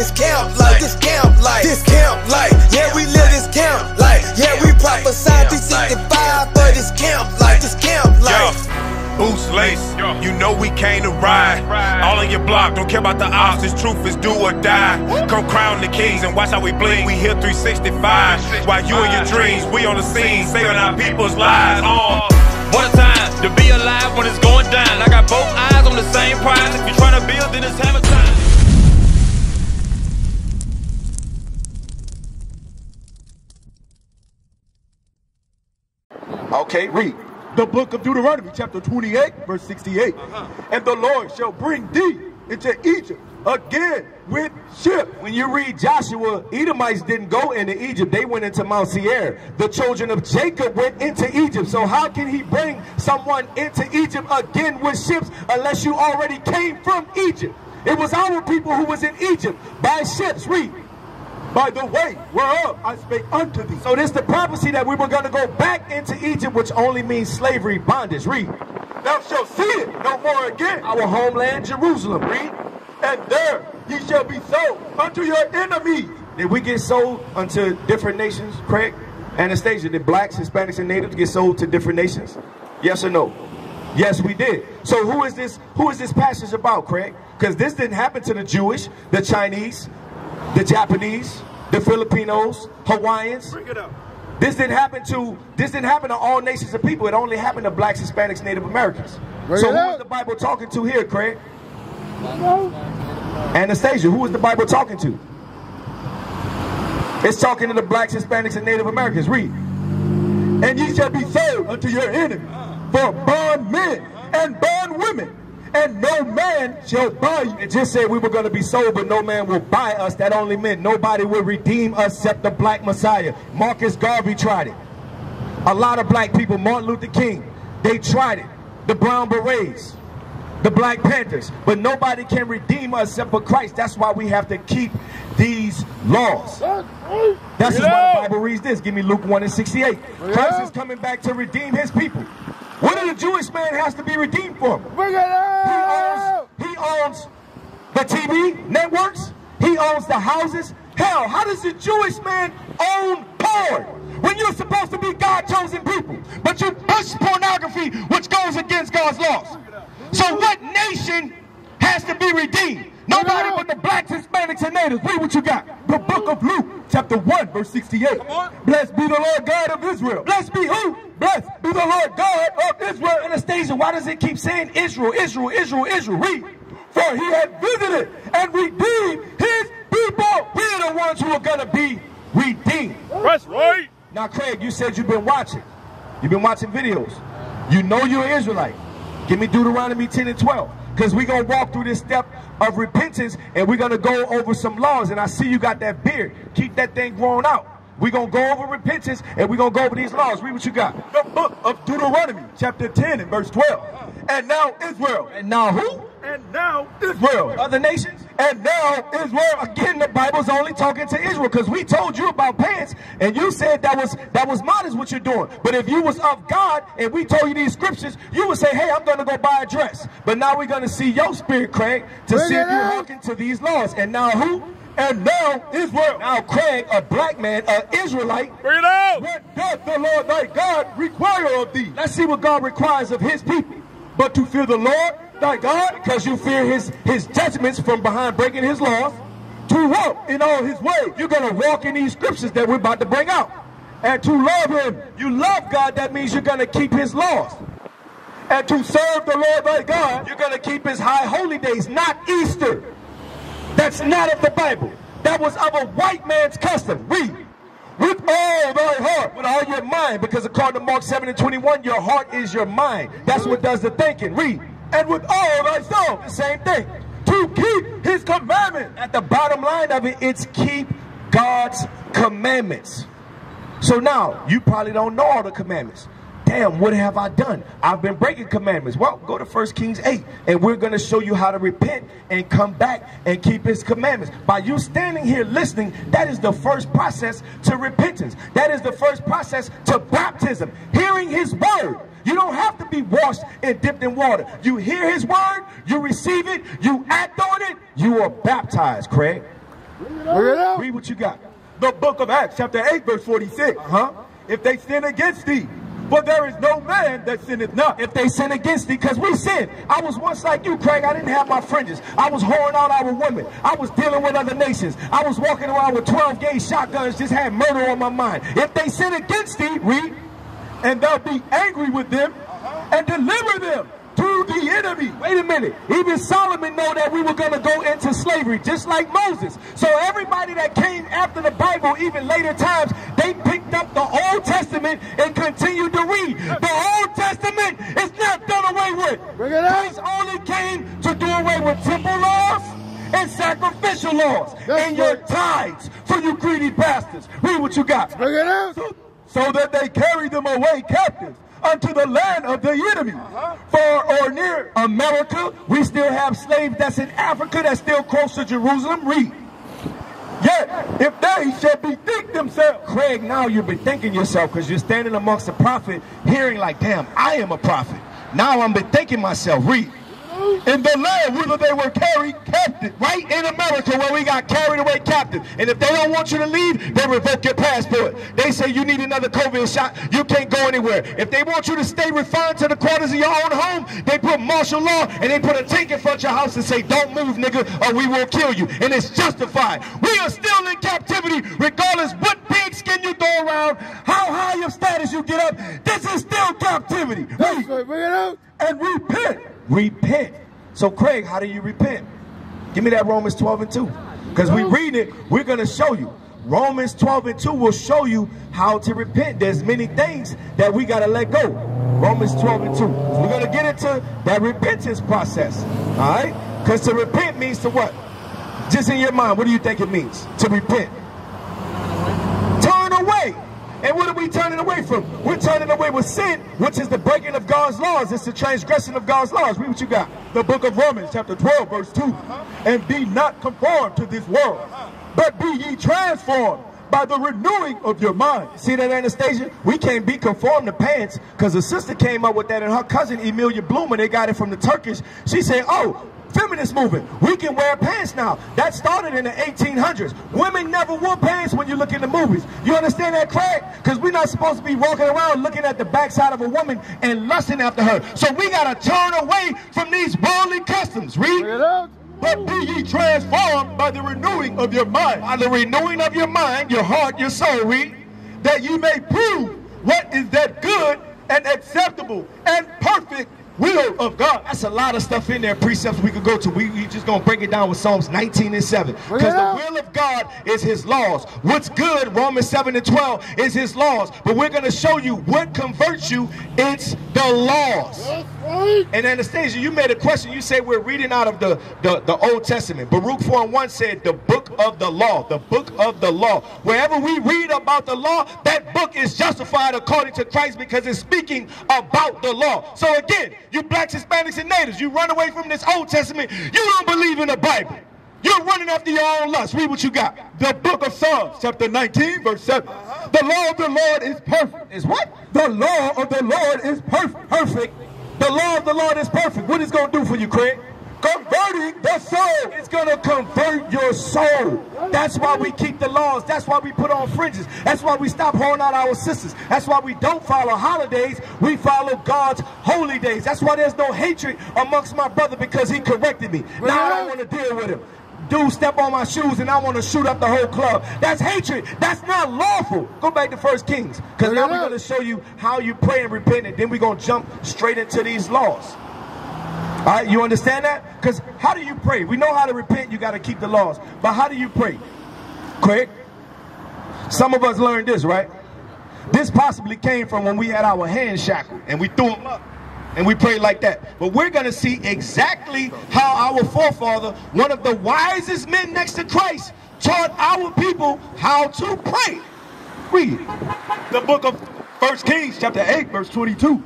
this camp life, this camp life, this camp life. Yeah, we live this camp life. Yeah, we prophesy 365 for this camp life, this camp life. Boots lace, you know we came to ride. All on your block, don't care about the odds. This truth is do or die. Come crown the kings and watch how we bleed. We here 365. While you in your dreams, we on the scene, saving our people's lives. What a time to be alive when it's going down. I got both eyes on the same prize. If you're trying to build, then it's hammer time. Okay, read. The book of Deuteronomy, chapter 28, verse 68. And the Lord shall bring thee into Egypt again with ships. When you read Joshua, Edomites didn't go into Egypt. They went into Mount Seir. The children of Jacob went into Egypt. So how can he bring someone into Egypt again with ships unless you already came from Egypt? It was our people who was in Egypt by ships. Read. By the way, whereof I spake unto thee. So this is the prophecy that we were going to go back into Egypt, which only means slavery, bondage. Read. Thou shalt see it no more again. Our homeland, Jerusalem. Read. And there ye shall be sold unto your enemies. Did we get sold unto different nations, Craig? Anastasia, did blacks, Hispanics, and natives get sold to different nations? Yes or no? Yes, we did. So who is this passage about, Craig? Because this didn't happen to the Jewish, the Chinese, the Japanese, the Filipinos, Hawaiians. Bring it up. This didn't happen to all nations of people. It only happened to blacks, Hispanics, Native Americans. Bring so who is the Bible talking to here, Craig? No. Anastasia, who is the Bible talking to? It's talking to the blacks, Hispanics, and Native Americans. Read. And ye shall be sold unto your enemy for bond men and bond women. And no man shall buy you. It just said we were going to be sold, but no man will buy us. That only meant nobody will redeem us except the black Messiah. Marcus Garvey tried it. A lot of black people, Martin Luther King, they tried it. The Brown Berets, the Black Panthers. But nobody can redeem us except for Christ. That's why we have to keep these laws. That's why the Bible reads this. Give me Luke 1 and 68. Christ is coming back to redeem his people. What did a Jewish man has to be redeemed for? Bring it up! He owns the TV networks. He owns the houses. Hell, how does a Jewish man own porn when you're supposed to be God-chosen people? But you push pornography, which goes against God's laws. So what nation has to be redeemed? Nobody but the blacks, Hispanics, and natives. Read what you got. The book of Luke, chapter 1, verse 68. Blessed be the Lord God of Israel. Blessed be who? Blessed be the Lord God of Israel. Anastasia, why does it keep saying Israel, Israel, Israel, Israel? Read. For he had visited and redeemed his people. We're the ones who are going to be redeemed. That's right. Now, Craig, you said you've been watching. You've been watching videos. You know you're an Israelite. Give me Deuteronomy 10 and 12. Because we're going to walk through this step of repentance and we're going to go over some laws. And I see you got that beard. Keep that thing grown out. We're going to go over repentance, and we're going to go over these laws. Read what you got. The book of Deuteronomy, chapter 10 and verse 12. And now Israel. And now who? And now Israel. Other nations? And now Israel. Again, the Bible's only talking to Israel, because we told you about pants, and you said that was modest what you're doing. But if you was of God, and we told you these scriptures, you would say, hey, I'm going to go buy a dress. But now we're going to see your spirit, Craig, to see if you're walking to these laws. And now who? And now Israel. Now Craig, a black man, an Israelite. Bring it out. What does the Lord thy God require of thee? Let's see what God requires of his people. But to fear the Lord thy God, because you fear his judgments from behind breaking his laws, to walk in all his ways. You're going to walk in these scriptures that we're about to bring out. And to love him. You love God, that means you're going to keep his laws. And to serve the Lord thy God, you're going to keep his high holy days, not Easter. That's not of the Bible. That was of a white man's custom. Read. With all thy heart, with all your mind, because according to Mark 7 and 21, your heart is your mind. That's what does the thinking. Read. And with all thy soul, the same thing. To keep his commandments. At the bottom line of it, it's keep God's commandments. So now, you probably don't know all the commandments. Damn, what have I done? I've been breaking commandments. Well, go to 1 Kings 8, and we're going to show you how to repent and come back and keep his commandments. By you standing here listening, that is the first process to repentance. That is the first process to baptism, hearing his word. You don't have to be washed and dipped in water. You hear his word, you receive it, you act on it, you are baptized, Craig. Bring it out. Read what you got. The book of Acts, chapter 8, verse 46. Uh-huh. If they sin against thee, but there is no man that sinneth not. If they sin against thee, because we sin. I was once like you, Craig. I didn't have my fringes. I was whoring out our women. I was dealing with other nations. I was walking around with 12 gauge shotguns, just had murder on my mind. If they sin against thee, read, and thou be angry with them and deliver them to the enemy. Wait a minute. Even Solomon knew that we were going to go into slavery, just like Moses. So everybody that came after the Bible, even later times, they picked up the Old Testament and continued to read. The Old Testament is not done away with. Bring it up. Christ only came to do away with temple laws and sacrificial laws. That's and your tithes, for you greedy bastards. Read what you got. Bring it up. So that they carry them away captive unto the land of the enemy. For or near America, we still have slaves that's in Africa that's still close to Jerusalem. Read. Yet, if they shall bethink themselves. Craig, now you're bethinking yourself because you're standing amongst a prophet hearing like, damn, I am a prophet. Now I'm bethinking myself. Read. In the land whither they were carried captive, right in America where we got carried away captive. And if they don't want you to leave, they revoke your passport. They say you need another COVID shot. You can't go anywhere. If they want you to stay refined to the quarters of your own home, they put martial law and they put a tank in front of your house and say, don't move, nigga, or we will kill you. And it's justified. We are still in captivity regardless what pig skin you throw around, how high your status you get up. This is still captivity. That's right, bring it out. And repent. Repent. So, Craig, how do you repent? Give me that Romans 12 and 2. Because we read it, we're going to show you. Romans 12 and 2 will show you how to repent. There's many things that we got to let go. Romans 12 and 2. We're going to get into that repentance process. All right? Because to repent means to what? Just in your mind, what do you think it means to repent? Turn away. And what are we turning away from? We're turning away with sin, which is the breaking of God's laws. It's the transgression of God's laws. Read what you got. The book of Romans, chapter 12, verse 2. And be not conformed to this world, but be ye transformed by the renewing of your mind. See that, Anastasia? We can't be conformed to pants because a sister came up with that and her cousin, Emilia Bloomer, they got it from the Turkish. She said, oh, feminist movement, we can wear pants now. That started in the 1800s. Women never wore pants when you look in the movies. You understand that, Craig? Because we're not supposed to be walking around looking at the backside of a woman and lusting after her. So we got to turn away from these worldly customs. Read. But be ye transformed by the renewing of your mind. By the renewing of your mind, your heart, your soul. Read. That ye may prove what is that good and acceptable and perfect will of God. That's a lot of stuff in there, precepts we could go to. We just going to break it down with Psalms 19 and 7. Because the will of God is his laws. What's good, Romans 7 and 12, is his laws. But we're going to show you what converts you. It's the laws. And Anastasia, you made a question. You say we're reading out of the Old Testament. Baruch 4:1 said the book of the law. The book of the law. Wherever we read about the law, that book is justified according to Christ because it's speaking about the law. So again, you blacks, Hispanics, and natives, you run away from this Old Testament. You don't believe in the Bible. You're running after your own lust. Read what you got. The book of Psalms, chapter 19, verse 7. The law of the Lord is perfect. Is what? The law of the Lord is perfect. The law of the Lord is perfect. What is going to do for you, Craig? Converting the soul. It's going to convert your soul. That's why we keep the laws. That's why we put on fringes. That's why we stop holding out our sisters. That's why we don't follow holidays. We follow God's holy days. That's why there's no hatred amongst my brother because he corrected me. Now I don't want to deal with him. Dude, step on my shoes and I want to shoot up the whole club. That's hatred. That's not lawful. Go back to 1 Kings. Because now we're going to show you how you pray and repent. And then we're going to jump straight into these laws. All right, you understand that? Because how do you pray? We know how to repent. You got to keep the laws. But how do you pray? Craig, some of us learned this, right? This possibly came from when we had our hands shackled and we threw them up and we prayed like that. But we're going to see exactly how our forefather, one of the wisest men next to Christ, taught our people how to pray. Read the book of 1 Kings, chapter 8, verse 22.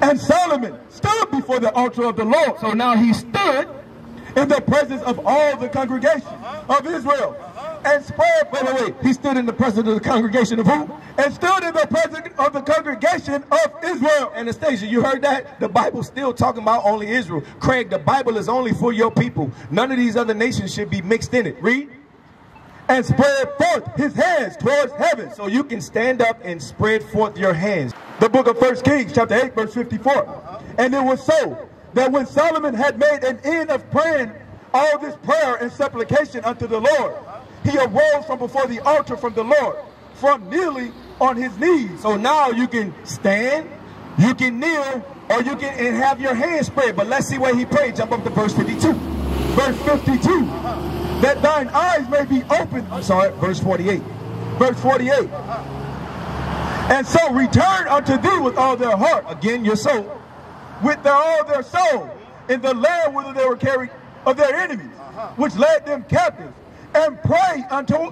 And Solomon stood before the altar of the Lord. So now he stood in the presence of all the congregation of Israel. And spread, he stood in the presence of the congregation of who? And stood in the presence of the congregation of Israel. Anastasia, you heard that? The Bible's still talking about only Israel. Craig, the Bible is only for your people. None of these other nations should be mixed in it. Read. and spread forth his hands towards heaven. So you can stand up and spread forth your hands. The book of 1 Kings, chapter 8, verse 54. And it was so that when Solomon had made an end of praying all this prayer and supplication unto the Lord, he arose from before the altar from the Lord, from kneeling on his knees. So now you can stand, you can kneel, or you can and have your hands spread. But let's see where he prayed. Jump up to verse 52. Verse 52. That thine eyes may be opened. I'm sorry, verse 48. Verse 48. And so return unto thee with all their heart. Again, your soul. With all their soul. In the land whither they were carried of their enemies, which led them captive. And pray unto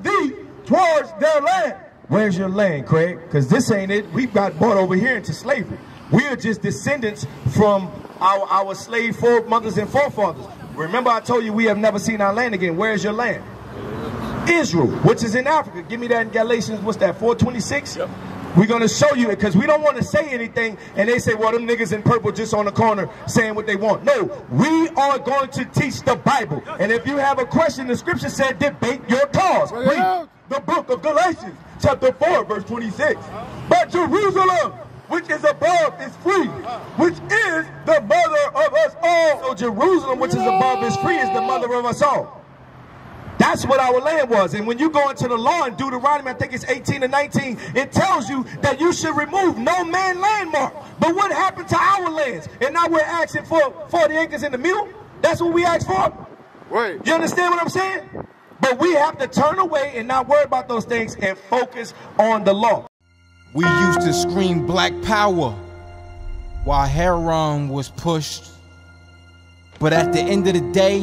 thee towards their land. Where's your land, Craig? Because this ain't it. We got brought over here into slavery. We are just descendants from our slave foremothers and forefathers. Remember I told you we have never seen our land again. Where's your land? Israel, which is in Africa. Give me that in Galatians, what's that, 4:26? Yep. We're going to show you it because we don't want to say anything and they say, well, them niggas in purple just on the corner saying what they want. No, we are going to teach the Bible. And if you have a question, the scripture said, debate your cause. Read the book of Galatians, chapter 4, verse 26. But Jerusalem, which is above, is free, which is the mother of us all. So Jerusalem, which is above, is free, is the mother of us all. That's what our land was. And when you go into the law in Deuteronomy, I think it's 18 and 19, it tells you that you should remove no man landmark. But what happened to our lands? And now we're asking for 40 acres in the middle? That's what we asked for? Wait. You understand what I'm saying? But we have to turn away and not worry about those things and focus on the law. We used to scream black power while Heron was pushed. But at the end of the day,